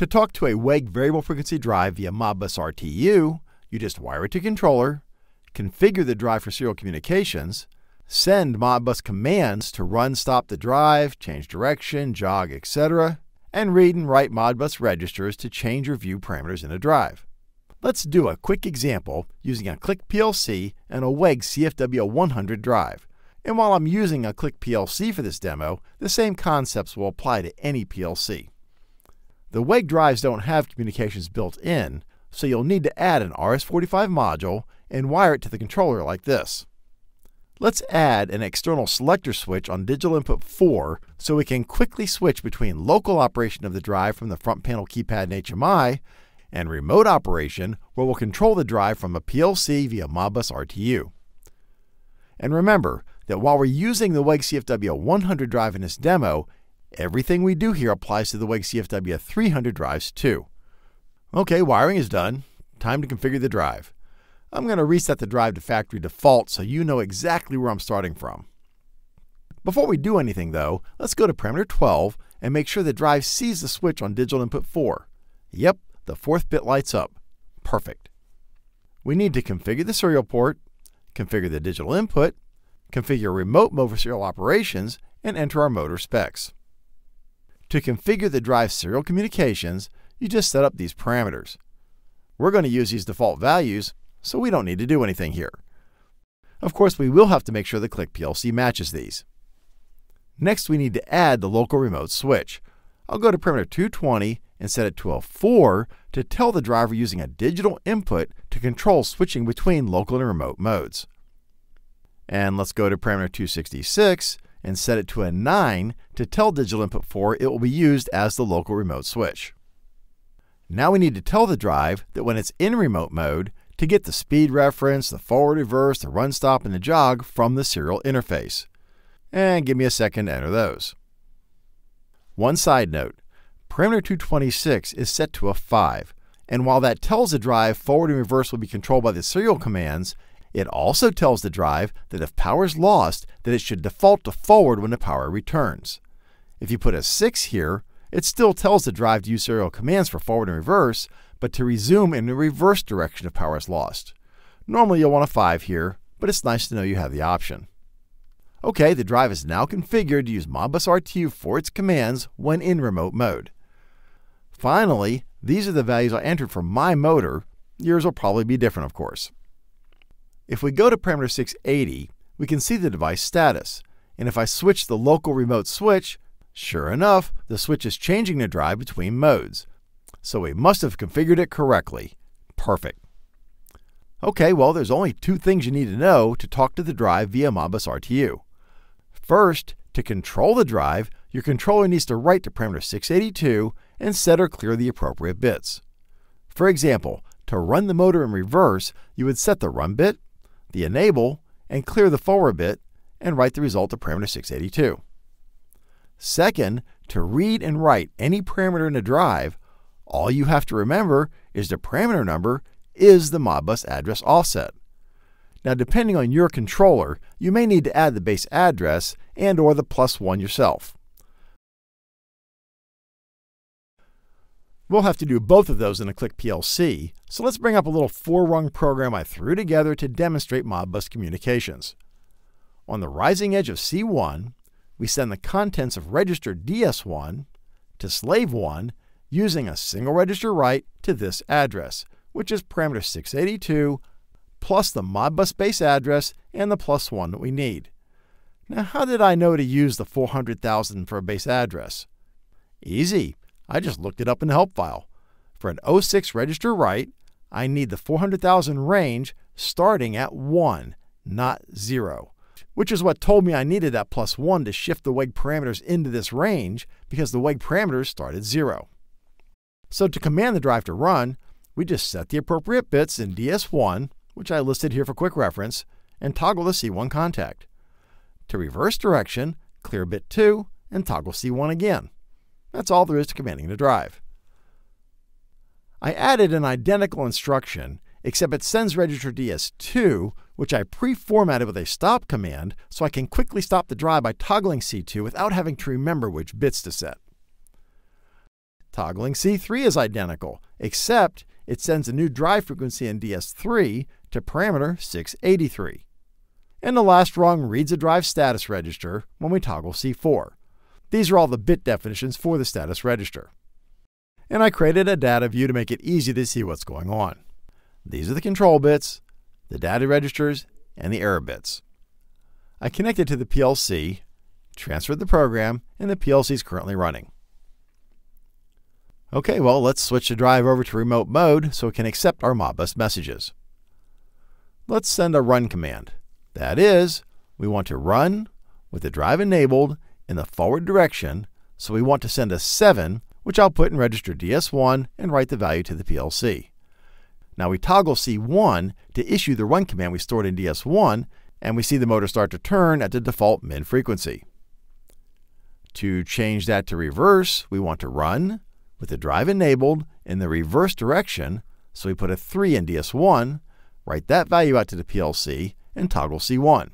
To talk to a WEG variable frequency drive via Modbus RTU, you just wire it to controller, configure the drive for serial communications, send Modbus commands to run, stop the drive, change direction, jog, etc., and read and write Modbus registers to change or view parameters in a drive. Let's do a quick example using a Click PLC and a WEG CFW100 drive. And while I'm using a Click PLC for this demo, the same concepts will apply to any PLC. The WEG drives don't have communications built in, so you'll need to add an RS-45 module and wire it to the controller like this. Let's add an external selector switch on digital input 4 so we can quickly switch between local operation of the drive from the front panel keypad and HMI and remote operation where we'll control the drive from a PLC via Modbus RTU. And remember that while we're using the WEG CFW100 drive in this demo, everything we do here applies to the WEG CFW300 drives too. Okay, wiring is done. Time to configure the drive. I'm going to reset the drive to factory default so you know exactly where I'm starting from. Before we do anything though, let's go to parameter 12 and make sure the drive sees the switch on digital input 4. Yep, the 4th bit lights up. Perfect. We need to configure the serial port, configure the digital input, configure remote mode for serial operations, and enter our motor specs. To configure the drive's serial communications, you just set up these parameters. We're going to use these default values, so we don't need to do anything here. Of course, we will have to make sure the Click PLC matches these. Next, we need to add the local remote switch. I'll go to parameter 220 and set it to a 4 to tell the driver using a digital input to control switching between local and remote modes. And let's go to parameter 266 and set it to a 9 to tell digital input 4 it will be used as the local remote switch. Now we need to tell the drive that when it's in remote mode, to get the speed reference, the forward reverse, the run stop, and the jog from the serial interface. And give me a second to enter those. One side note, parameter 226 is set to a 5, and while that tells the drive forward and reverse will be controlled by the serial commands, it also tells the drive that if power is lost, that it should default to forward when the power returns. If you put a 6 here, it still tells the drive to use serial commands for forward and reverse, but to resume in the reverse direction if power is lost. Normally you'll want a 5 here, but it's nice to know you have the option. Okay, the drive is now configured to use Modbus RTU for its commands when in remote mode. Finally, these are the values I entered for my motor. Yours will probably be different, of course. If we go to parameter 680, we can see the device status, and if I switch the local remote switch, sure enough, the switch is changing the drive between modes. So we must have configured it correctly. Perfect. Okay, well, there's only 2 things you need to know to talk to the drive via Modbus RTU. First, to control the drive, your controller needs to write to parameter 682 and set or clear the appropriate bits. For example, to run the motor in reverse, you would set the run bit, the enable, and clear the forward bit, and write the result to parameter 682. Second, to read and write any parameter in a drive, all you have to remember is the parameter number is the Modbus address offset. Now, depending on your controller, you may need to add the base address and or the +1 yourself. We'll have to do both of those in a Click PLC, so let's bring up a little 4-rung program I threw together to demonstrate Modbus communications. On the rising edge of C1, we send the contents of register DS1 to slave 1 using a single register write to this address, which is parameter 682 plus the Modbus base address and the +1 that we need. Now, how did I know to use the 400,000 for a base address? Easy. I just looked it up in the help file. For an 06 register write, I need the 400,000 range starting at 1, not 0. Which is what told me I needed that +1 to shift the WEG parameters into this range because the WEG parameters start at 0. So to command the drive to run, we just set the appropriate bits in DS1, which I listed here for quick reference, and toggle the C1 contact. To reverse direction, clear bit 2 and toggle C1 again. That's all there is to commanding the drive. I added an identical instruction, except it sends register DS2, which I pre-formatted with a stop command so I can quickly stop the drive by toggling C2 without having to remember which bits to set. Toggling C3 is identical, except it sends a new drive frequency in DS3 to parameter 683. And the last rung reads the drive status register when we toggle C4. These are all the bit definitions for the status register. And I created a data view to make it easy to see what's going on. These are the control bits, the data registers, and the error bits. I connected to the PLC, transferred the program, and the PLC is currently running. Okay, well, let's switch the drive over to remote mode so it can accept our Modbus messages. Let's send a run command. That is, we want to run with the drive enabled in the forward direction, so we want to send a 7, which I'll put in register DS1 and write the value to the PLC. Now we toggle C1 to issue the run command we stored in DS1, and we see the motor start to turn at the default min frequency. To change that to reverse, we want to run with the drive enabled in the reverse direction, so we put a 3 in DS1, write that value out to the PLC, and toggle C1.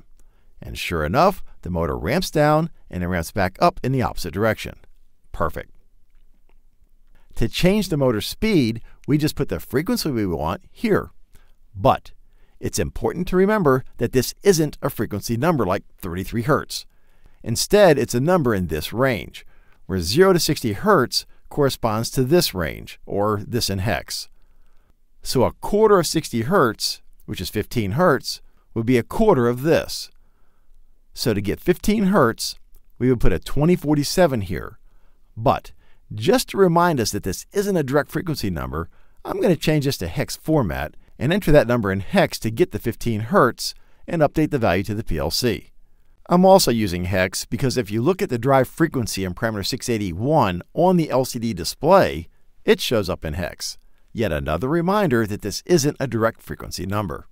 And sure enough, the motor ramps down and it ramps back up in the opposite direction. Perfect. To change the motor speed, we just put the frequency we want here. But it's important to remember that this isn't a frequency number like 33 Hz. Instead, it's a number in this range, where 0 to 60 Hz corresponds to this range, or this in hex. So a quarter of 60 Hz, which is 15 Hz, would be a quarter of this. So to get 15 Hz, we would put a 2047 here. But just to remind us that this isn't a direct frequency number, I'm going to change this to hex format and enter that number in hex to get the 15 Hz and update the value to the PLC. I'm also using hex because if you look at the drive frequency in parameter 681 on the LCD display, it shows up in hex. Yet another reminder that this isn't a direct frequency number.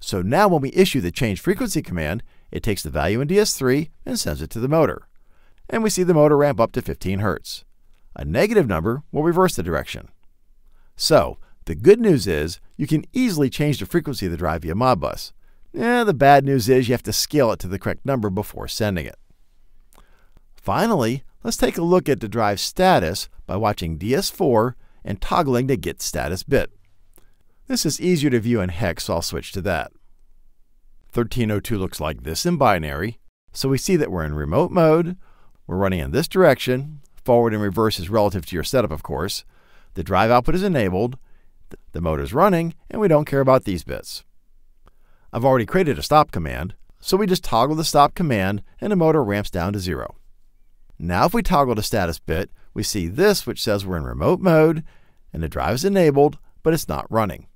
So now when we issue the change frequency command, it takes the value in DS3 and sends it to the motor. And we see the motor ramp up to 15 Hz. A negative number will reverse the direction. So the good news is you can easily change the frequency of the drive via Modbus. The bad news is you have to scale it to the correct number before sending it. Finally, let's take a look at the drive status by watching DS4 and toggling the Get Status bit. This is easier to view in hex, so I'll switch to that. 1302 looks like this in binary, so we see that we're in remote mode, we're running in this direction, forward and reverse is relative to your setup, of course, the drive output is enabled, the motor's running, and we don't care about these bits. I've already created a stop command, so we just toggle the stop command and the motor ramps down to 0. Now if we toggle the status bit, we see this which says we're in remote mode and the drive is enabled, but it's not running.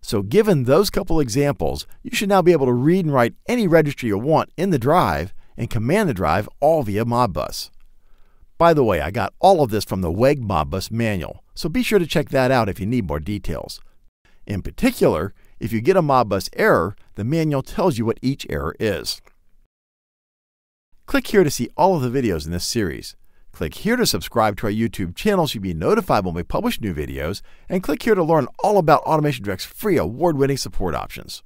So given those couple examples, you should now be able to read and write any registry you want in the drive and command the drive all via Modbus. By the way, I got all of this from the WEG Modbus manual, so be sure to check that out if you need more details. In particular, if you get a Modbus error, the manual tells you what each error is. Click here to see all of the videos in this series. Click here to subscribe to our YouTube channel so you'll be notified when we publish new videos, and click here to learn all about Automation Direct's free award-winning support options.